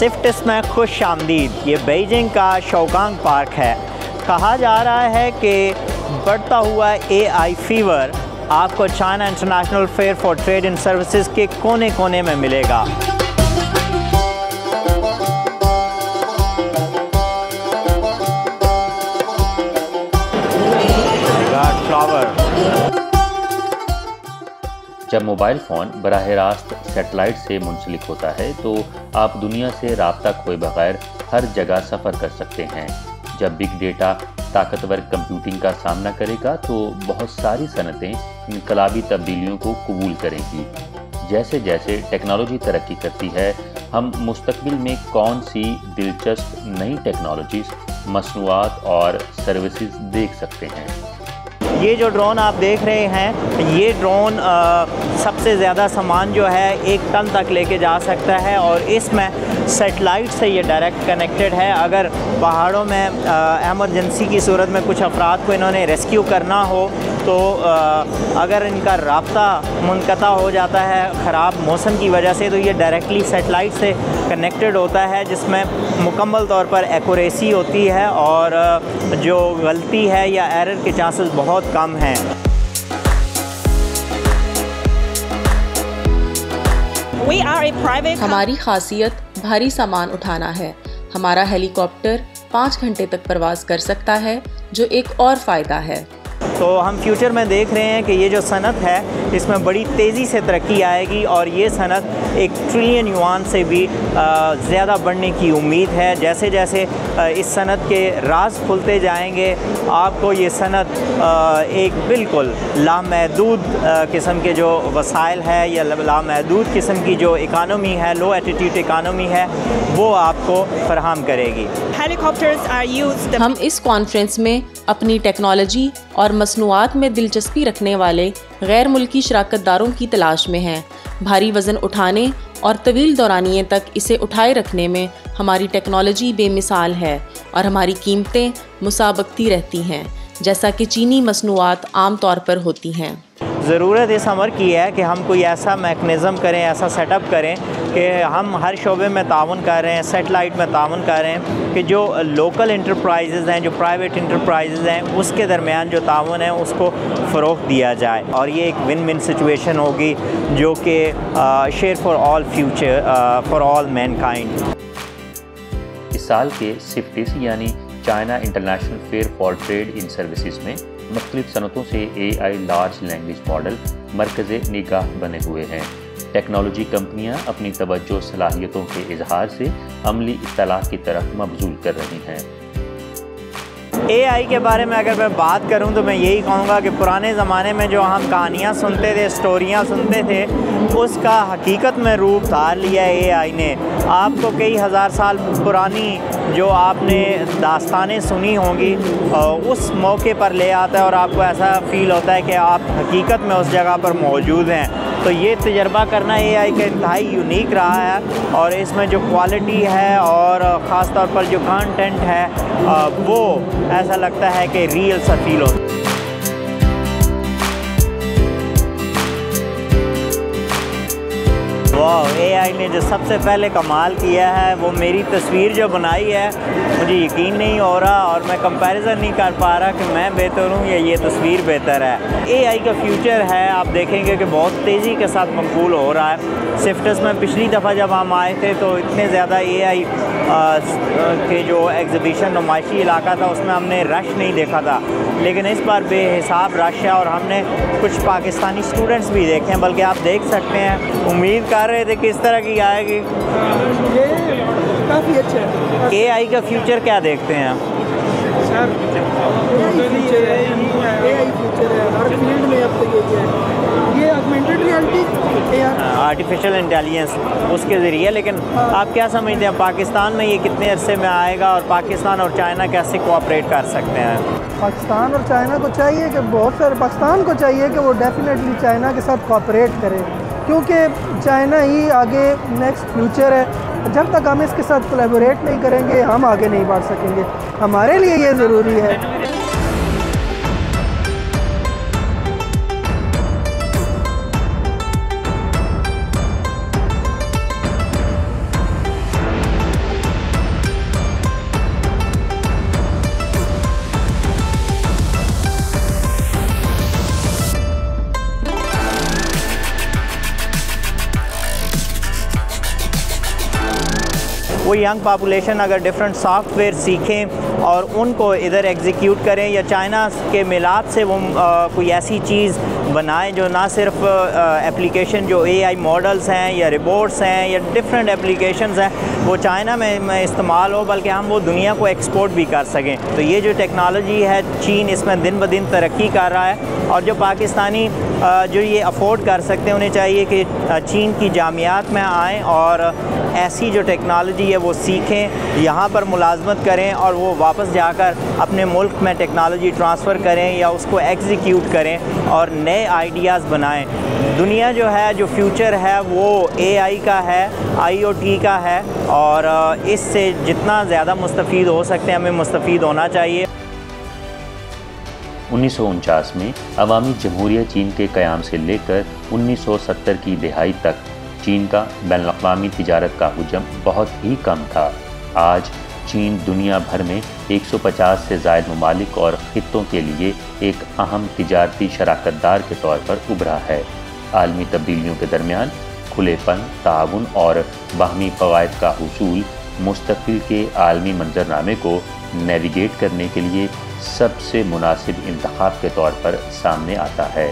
सिफ्टिस में खुश आमदीद। ये बीजिंग का शौकांग पार्क है। कहा जा रहा है कि बढ़ता हुआ AI फीवर आपको China international fair for trade and services के कोने कोने में मिलेगा। जब मोबाइल फ़ोन बराह रास्त सेटेलाइट से मुंसलिक होता है तो आप दुनिया से राबता खोए बगैर हर जगह सफ़र कर सकते हैं। जब बिग डेटा ताकतवर कंप्यूटिंग का सामना करेगा तो बहुत सारी सनतें इनकलाबी तब्दीलियों को कबूल करेंगी। जैसे जैसे टेक्नोलॉजी तरक्की करती है, हम मुस्तकबिल में कौन सी दिलचस्प नई टेक्नोलॉजीज़, मसनूआत और सर्विसेज देख सकते हैं। ये जो ड्रोन आप देख रहे हैं, ये ड्रोन सबसे ज़्यादा सामान जो है 1 टन तक लेके जा सकता है और इसमें सेटेलाइट से ये डायरेक्ट कनेक्टेड है। अगर पहाड़ों में एमरजेंसी की सूरत में कुछ अफराद को इन्होंने रेस्क्यू करना हो तो अगर इनका राब्ता मुनक़ता हो जाता है ख़राब मौसम की वजह से, तो ये डायरेक्टली सेटेलाइट से कनेक्टेड होता है, जिसमें मुकम्मल तौर पर एक्यूरेसी होती है और जो गलती है या एरर के चांसेस बहुत कम हैं। हमारी खासियत भारी सामान उठाना है। हमारा हेलीकॉप्टर 5 घंटे तक परवाज कर सकता है, जो एक और फ़ायदा है। तो हम फ्यूचर में देख रहे हैं कि ये जो सनत है इसमें बड़ी तेज़ी से तरक्की आएगी और ये सनत 1 ट्रिलियन युआन से भी ज़्यादा बढ़ने की उम्मीद है। जैसे जैसे इस सनत के राज खुलते जाएंगे, आपको ये सनत एक बिल्कुल लामहदूद किस्म के जो वसाइल है या लामहदूद किस्म की जो इकानमी है, लो एटीट्यूड इकानमी है, वो आपको फराहम करेगी। हम इस कॉन्फ्रेंस में अपनी टेक्नोलॉजी और मसनूआत में दिलचस्पी रखने वाले गैर मुल्की शराकतदारों की तलाश में हैं। भारी वज़न उठाने और तवील दौरानिए तक इसे उठाए रखने में हमारी टेक्नोलॉजी बेमिसाल है और हमारी कीमतें मुसाबकती रहती हैं, जैसा कि चीनी मसनूआत आम तौर पर होती हैं। ज़रूरत इस अमर की है कि हम कोई ऐसा मैकनिज़म करें, ऐसा सेटअप करें कि हम हर शोबे में ताउन कर रहे हैं, सेटेलाइट में ताउन कर रहे हैं, कि जो लोकल इंटरप्राइजेज़ हैं, जो प्राइवेट इंटरप्राइजेज़ हैं, उसके दरमियान जो ताउन है उसको फ़रोग़ दिया जाए और ये एक विन विन सिचुएशन होगी जो कि share for all future for all mankind. इस साल के CIFTIS यानी China international fair for trade in services में मुख्तलिफ सनतों से AI लार्ज लैंग्वेज मॉडल मरकज़े निगाह बने हुए हैं। टेक्नोलॉजी कंपनियां अपनी तवज्जो सलाहियतों के इजहार से अमली इत्तला की तरफ मबजूल कर रही हैं। AI के बारे में अगर मैं बात करूं तो मैं यही कहूंगा कि पुराने ज़माने में जो हम कहानियां सुनते थे, स्टोरियां सुनते थे, उसका हकीकत में रूप धार लिया AI ने। आपको कई हज़ार साल पुरानी जो आपने दास्तानें सुनी होंगी उस मौके पर ले आता है और आपको ऐसा फील होता है कि आप हकीकत में उस जगह पर मौजूद हैं। तो ये तजर्बा करना AI का इंतहाई यूनिक रहा है और इसमें जो क्वालिटी है और ख़ास तौर पर जो कंटेंट है वो ऐसा लगता है कि रियल सा फील होता है। वाह, AI ने जो सबसे पहले कमाल किया है वो मेरी तस्वीर जो बनाई है, मुझे यकीन नहीं हो रहा और मैं कंपैरिजन नहीं कर पा रहा कि मैं बेहतर हूँ या ये तस्वीर बेहतर है। AI का फ्यूचर है, आप देखेंगे कि बहुत तेज़ी के साथ मकबूल हो रहा है। CIFTIS में पिछली दफ़ा जब हम आए थे तो इतने ज़्यादा AI के जो एग्जिबिशन नुमाइशी इलाका था उसमें हमने रश नहीं देखा था, लेकिन इस बार बेहिसाब रश है और हमने कुछ पाकिस्तानी स्टूडेंट्स भी देखे हैं, बल्कि आप देख सकते हैं। उम्मीद कर रहे थे किस तरह की आएगी। ये काफ़ी अच्छा है। AI का फ्यूचर क्या देखते हैं आप? सर, AI फ्यूचर है हर फील्ड में। अब तो ये ऑगमेंटेड रियलिटी, आर्टिफिशियल इंटेलिजेंस, उसके ज़रिए। लेकिन आप क्या समझते हैं पाकिस्तान में ये कितने अरसे में आएगा और पाकिस्तान और चाइना कैसे कोऑपरेट कर सकते हैं? पाकिस्तान और चाइना को चाहिए कि बहुत सारे पाकिस्तान को चाहिए कि वो डेफिनेटली चाइना के साथ कोऑपरेट करे, क्योंकि चाइना ही आगे नेक्स्ट फ्यूचर है। जब तक हम इसके साथ कोलैबोरेट नहीं करेंगे हम आगे नहीं बढ़ सकेंगे। हमारे लिए ये ज़रूरी है। वो यंग पापुलेशन अगर डिफरेंट सॉफ्टवेयर सीखें और उनको इधर एग्जीक्यूट करें या चाइना के मिलाप से वो कोई ऐसी चीज़ बनाएं जो ना सिर्फ एप्लीकेशन जो AI मॉडल्स हैं या रोबोट्स हैं या डिफरेंट एप्लीकेशंस हैं वो चाइना में इस्तेमाल हो, बल्कि हम वो दुनिया को एक्सपोर्ट भी कर सकें। तो ये जो टेक्नोलॉजी है चीन इसमें दिन ब दिन तरक्की कर रहा है और जो पाकिस्तानी जो ये अफोर्ड कर सकते हैं उन्हें चाहिए कि चीन की जामियात में आएँ और ऐसी जो टेक्नोलॉजी है वो सीखें, यहाँ पर मुलाजमत करें और वो वापस जाकर अपने मुल्क में टेक्नोलॉजी ट्रांसफ़र करें या उसको एग्जीक्यूट करें और नए आइडियाज़ बनाएं। दुनिया जो है, जो फ्यूचर है वो AI का है, IoT का है और इससे जितना ज़्यादा मुस्तफ़ीद हो सकते हैं हमें मुस्तफ़ीद होना चाहिए। 1949 में अवामी जमहूरिया चीन के क़याम से लेकर 1970 की दिहाई तक चीन का बैनुल-अक़वामी तिजारत का हजम बहुत ही कम था। आज चीन दुनिया भर में 150 से ज़ायद ममालिक और ख़ित्तों के लिए एक अहम तिजारती शराकतदार के तौर पर उभरा है। आलमी तब्दीलियों के दरमियान खुलेपन, तआवुन और बाहमी फ़वायद का हुसूल मुस्तक़बिल के आलमी मंजरनामे को नेविगेट करने के लिए सबसे मुनासिब इंतखाब के तौर पर सामने आता है।